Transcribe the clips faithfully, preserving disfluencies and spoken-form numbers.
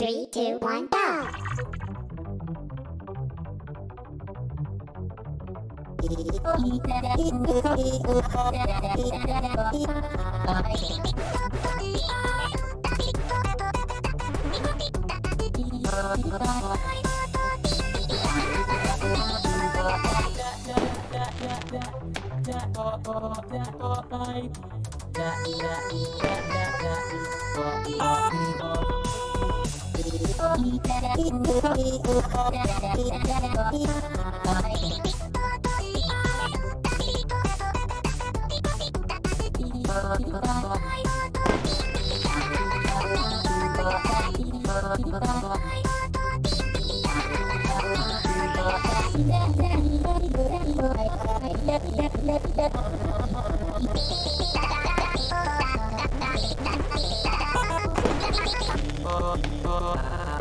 Three, two, one, go!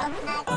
Bye.